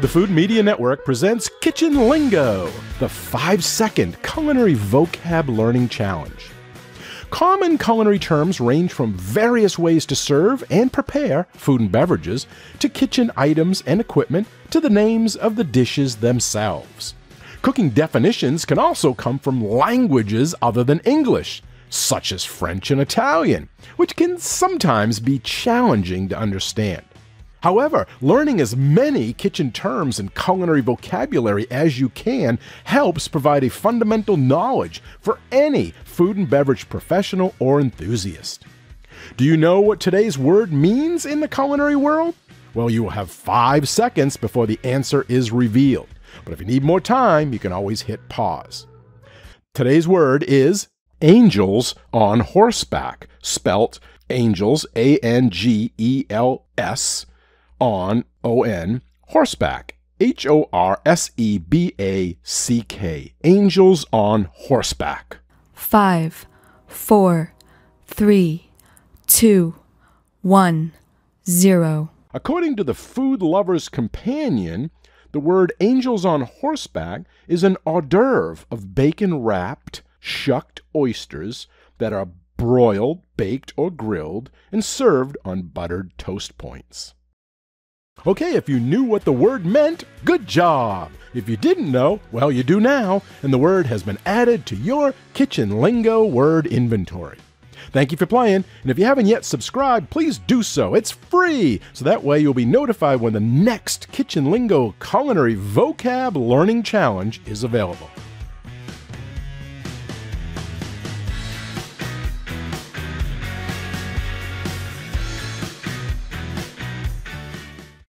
The Food Media Network presents Kitchen Lingo, the 5-second culinary vocab learning challenge. Common culinary terms range from various ways to serve and prepare food and beverages, to kitchen items and equipment, to the names of the dishes themselves. Cooking definitions can also come from languages other than English, such as French and Italian, which can sometimes be challenging to understand. However, learning as many kitchen terms and culinary vocabulary as you can helps provide a fundamental knowledge for any food and beverage professional or enthusiast. Do you know what today's word means in the culinary world? Well, you will have 5 seconds before the answer is revealed. But if you need more time, you can always hit pause. Today's word is Angels on Horseback, spelt Angels, A-N-G-E-L-S, on, O-N, horseback, H-O-R-S-E-B-A-C-K, Angels on Horseback. 5, 4, 3, 2, 1, 0. According to the Food Lover's Companion, the word Angels on Horseback is an hors d'oeuvre of bacon-wrapped, shucked oysters that are broiled, baked, or grilled, and served on buttered toast points. Okay, if you knew what the word meant, good job! If you didn't know, well, you do now, and the word has been added to your Kitchen Lingo word inventory. Thank you for playing, and if you haven't yet subscribed, please do so. It's free, so that way you'll be notified when the next Kitchen Lingo Culinary Vocab Learning Challenge is available.